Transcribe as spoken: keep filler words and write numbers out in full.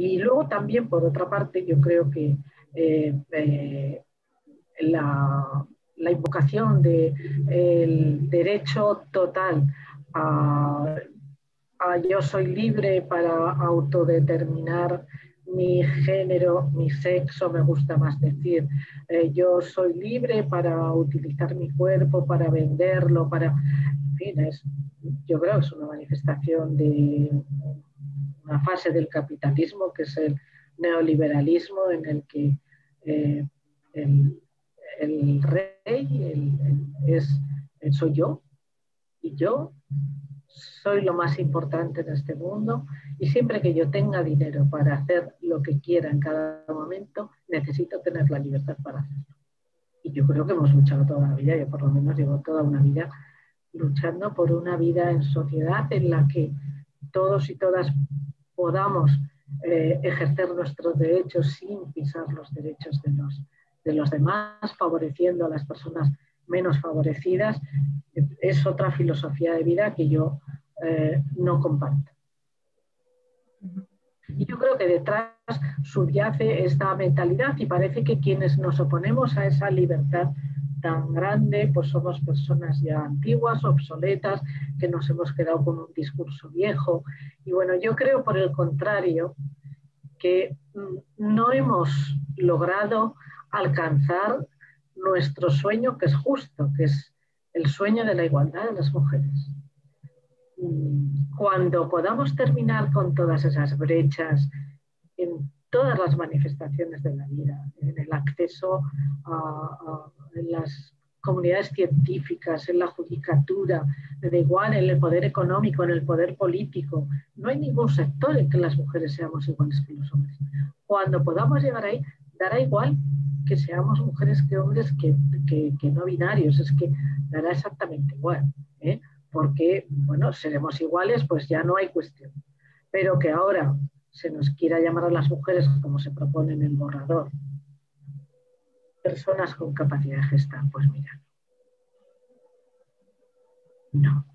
Y luego también, por otra parte, yo creo que eh, eh, la, la invocación del derecho total a, a yo soy libre para autodeterminar mi género, mi sexo, me gusta más decir, eh, yo soy libre para utilizar mi cuerpo, para venderlo, para... En fin, es, yo creo que es una manifestación de una fase del capitalismo, que es el neoliberalismo, en el que eh, el, el rey el, el, es, el soy yo, y yo soy lo más importante en este mundo, y siempre que yo tenga dinero para hacer lo que quiera en cada momento, necesito tener la libertad para hacerlo. Y yo creo que hemos luchado toda la vida, yo por lo menos llevo toda una vida luchando por una vida en sociedad en la que todos y todas podamos eh, ejercer nuestros derechos sin pisar los derechos de los, de los demás, favoreciendo a las personas menos favorecidas. Es otra filosofía de vida que yo eh, no comparto. Y yo creo que detrás subyace esta mentalidad, y parece que quienes nos oponemos a esa libertad tan grande, pues somos personas ya antiguas, obsoletas, que nos hemos quedado con un discurso viejo. Y bueno, yo creo, por el contrario, que no hemos logrado alcanzar nuestro sueño, que es justo, que es el sueño de la igualdad de las mujeres. Cuando podamos terminar con todas esas brechas en todas las manifestaciones de la vida, en el acceso a, a en las comunidades científicas, en la judicatura, de igual, en el poder económico, en el poder político, no hay ningún sector en que las mujeres seamos iguales que los hombres. Cuando podamos llegar ahí, dará igual que seamos mujeres que hombres, que, que, que no binarios, es que dará exactamente igual, ¿eh? Porque, bueno, seremos iguales, pues ya no hay cuestión. Pero que ahora se nos quiera llamar a las mujeres, como se propone en el borrador, personas con capacidad de gestar, pues mira, no.